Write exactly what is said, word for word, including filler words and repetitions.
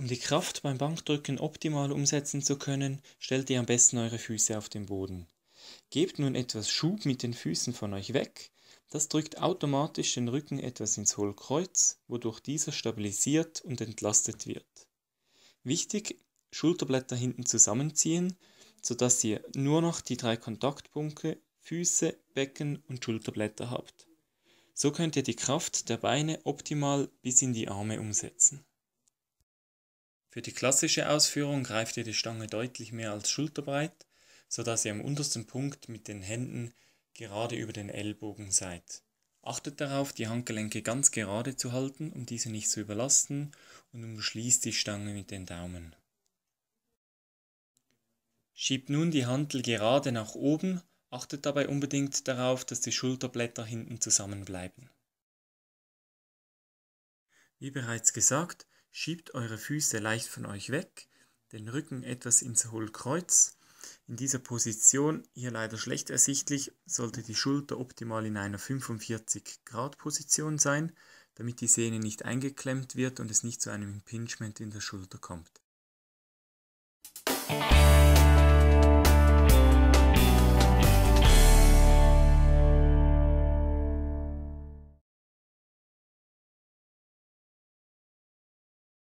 Um die Kraft beim Bankdrücken optimal umsetzen zu können, stellt ihr am besten eure Füße auf den Boden. Gebt nun etwas Schub mit den Füßen von euch weg, das drückt automatisch den Rücken etwas ins Hohlkreuz, wodurch dieser stabilisiert und entlastet wird. Wichtig, Schulterblätter hinten zusammenziehen, sodass ihr nur noch die drei Kontaktpunkte Füße, Becken und Schulterblätter habt. So könnt ihr die Kraft der Beine optimal bis in die Arme umsetzen. Für die klassische Ausführung greift ihr die Stange deutlich mehr als schulterbreit, sodass ihr am untersten Punkt mit den Händen gerade über den Ellbogen seid. Achtet darauf, die Handgelenke ganz gerade zu halten, um diese nicht zu überlasten, und umschließt die Stange mit den Daumen. Schiebt nun die Hantel gerade nach oben, achtet dabei unbedingt darauf, dass die Schulterblätter hinten zusammenbleiben. Wie bereits gesagt, schiebt eure Füße leicht von euch weg, den Rücken etwas ins Hohlkreuz. In dieser Position, hier leider schlecht ersichtlich, sollte die Schulter optimal in einer fünfundvierzig Grad Position sein, damit die Sehne nicht eingeklemmt wird und es nicht zu einem Impingement in der Schulter kommt.